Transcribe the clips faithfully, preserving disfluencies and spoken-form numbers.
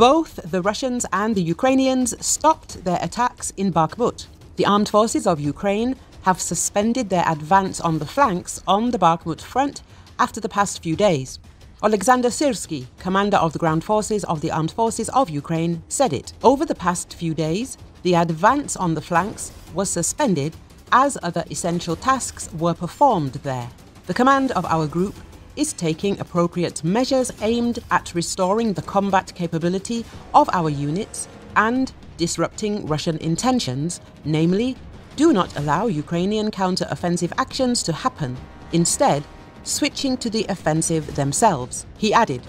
Both the Russians and the Ukrainians stopped their attacks in Bakhmut. The armed forces of Ukraine have suspended their advance on the flanks on the Bakhmut front after the past few days. Oleksandr Sirsky, commander of the ground forces of the armed forces of Ukraine, said it. Over the past few days, the advance on the flanks was suspended as other essential tasks were performed there. The command of our group is taking appropriate measures aimed at restoring the combat capability of our units and disrupting Russian intentions, namely, do not allow Ukrainian counter-offensive actions to happen. Instead, switching to the offensive themselves, he added.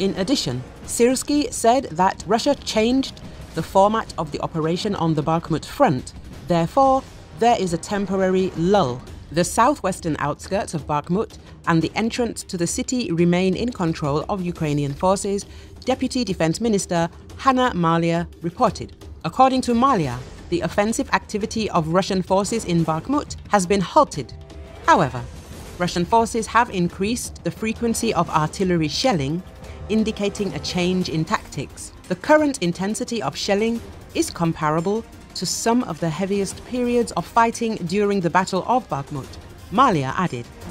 In addition, Sirsky said that Russia changed the format of the operation on the Bakhmut front. Therefore, there is a temporary lull. The southwestern outskirts of Bakhmut and the entrance to the city remain in control of Ukrainian forces, Deputy Defense Minister Hanna Maliar reported. According to Maliar, the offensive activity of Russian forces in Bakhmut has been halted. However, Russian forces have increased the frequency of artillery shelling, indicating a change in tactics. The current intensity of shelling is comparable to some of the heaviest periods of fighting during the Battle of Bakhmut, Maliar added.